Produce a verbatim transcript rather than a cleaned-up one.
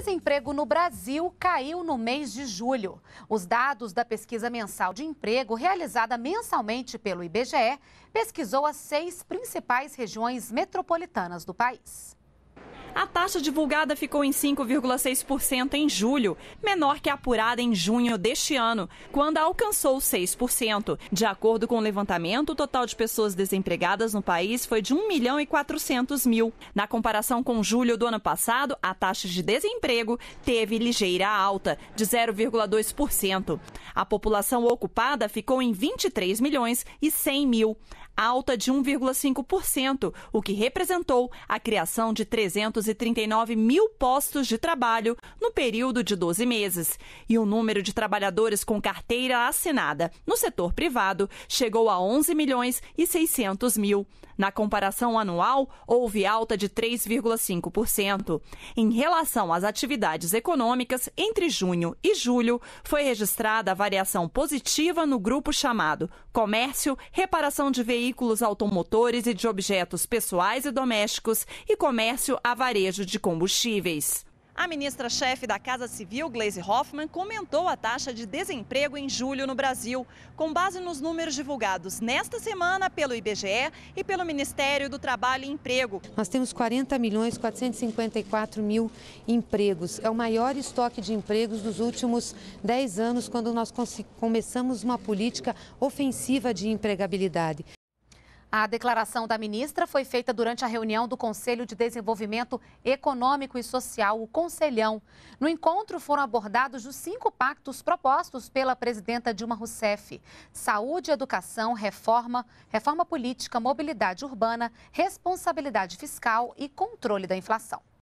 desemprego no Brasil caiu no mês de julho. Os dados da pesquisa mensal de emprego, realizada mensalmente pelo I B G E, pesquisou as seis principais regiões metropolitanas do país. A taxa divulgada ficou em cinco vírgula seis por cento em julho, menor que a apurada em junho deste ano, quando alcançou seis por cento. De acordo com o levantamento, o total de pessoas desempregadas no país foi de um milhão e quatrocentos mil. Na comparação com julho do ano passado, a taxa de desemprego teve ligeira alta, de zero vírgula dois por cento. A população ocupada ficou em vinte e três milhões e cem mil. Alta de um vírgula cinco por cento, o que representou a criação de trezentos e trinta e nove mil postos de trabalho no período de doze meses. E o número de trabalhadores com carteira assinada no setor privado chegou a onze milhões e seiscentos mil. Na comparação anual, houve alta de três vírgula cinco por cento. Em relação às atividades econômicas, entre junho e julho, foi registrada a variação positiva no grupo chamado comércio, reparação de veículos, veículos automotores e de objetos pessoais e domésticos e comércio a varejo de combustíveis. A ministra-chefe da Casa Civil, Gleisi Hoffmann, comentou a taxa de desemprego em julho no Brasil, com base nos números divulgados nesta semana pelo I B G E e pelo Ministério do Trabalho e Emprego. Nós temos quarenta milhões e quatrocentos e cinquenta e quatro mil empregos. É o maior estoque de empregos dos últimos dez anos, quando nós começamos uma política ofensiva de empregabilidade. A declaração da ministra foi feita durante a reunião do Conselho de Desenvolvimento Econômico e Social, o Conselhão. No encontro foram abordados os cinco pactos propostos pela presidenta Dilma Rousseff: saúde, educação, reforma, reforma política, mobilidade urbana, responsabilidade fiscal e controle da inflação.